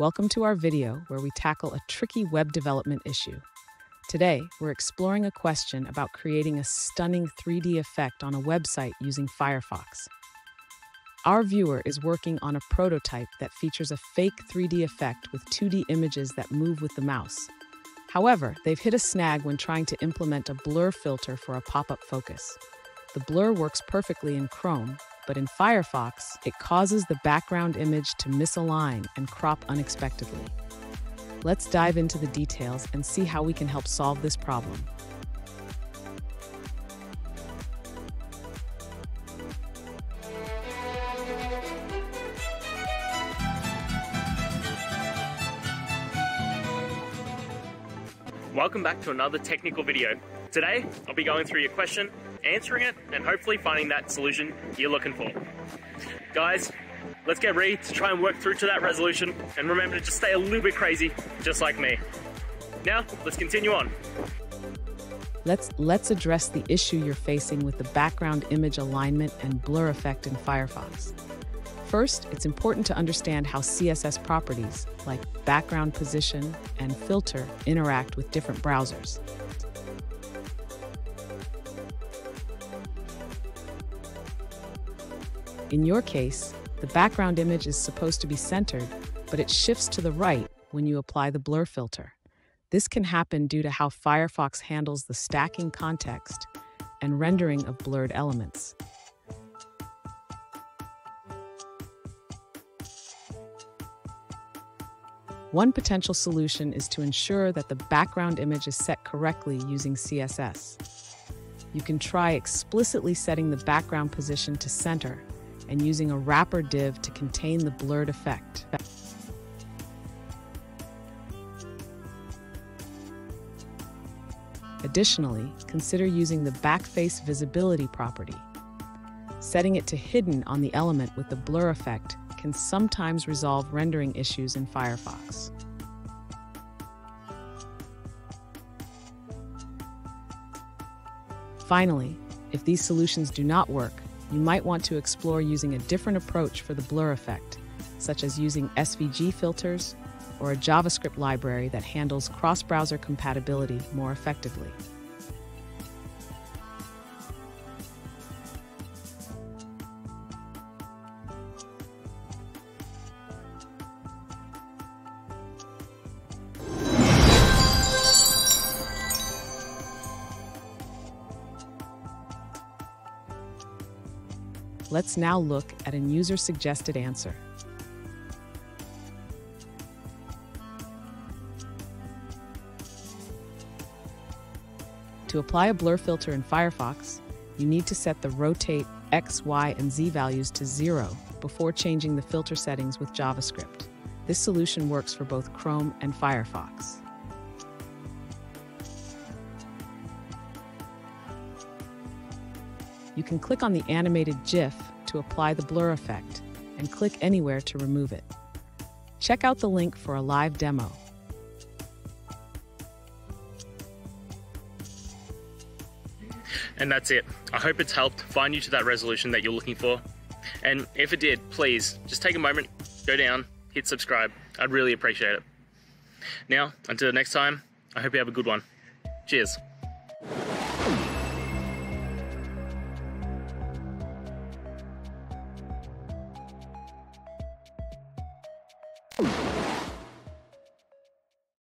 Welcome to our video where we tackle a tricky web development issue. Today, we're exploring a question about creating a stunning 3D effect on a website using Firefox. Our viewer is working on a prototype that features a fake 3D effect with 2D images that move with the mouse. However, they've hit a snag when trying to implement a blur filter for a pop-up focus. The blur works perfectly in Chrome, but in Firefox, it causes the background image to misalign and crop unexpectedly. Let's dive into the details and see how we can help solve this problem. Welcome back to another technical video. Today, I'll be going through your question, answering it, and hopefully finding that solution you're looking for. Guys, let's get ready to try and work through to that resolution, and remember to just stay a little bit crazy, just like me. Now, let's continue on. Let's address the issue you're facing with the background image alignment and blur effect in Firefox. First, it's important to understand how CSS properties, like background position and filter, interact with different browsers. In your case, the background image is supposed to be centered, but it shifts to the right when you apply the blur filter. This can happen due to how Firefox handles the stacking context and rendering of blurred elements. One potential solution is to ensure that the background image is set correctly using CSS. You can try explicitly setting the background position to center and using a wrapper div to contain the blurred effect. Additionally, consider using the backface visibility property. Setting it to hidden on the element with the blur effect can sometimes resolve rendering issues in Firefox. Finally, if these solutions do not work, you might want to explore using a different approach for the blur effect, such as using SVG filters or a JavaScript library that handles cross-browser compatibility more effectively. Let's now look at a user-suggested answer. To apply a blur filter in Firefox, you need to set the rotate X, Y, and Z values to 0 before changing the filter settings with JavaScript. This solution works for both Chrome and Firefox. You can click on the animated GIF to apply the blur effect and click anywhere to remove it. Check out the link for a live demo. And that's it. I hope it's helped find you to that resolution that you're looking for. And if it did, please just take a moment, go down, hit subscribe. I'd really appreciate it. Now, until next time, I hope you have a good one. Cheers.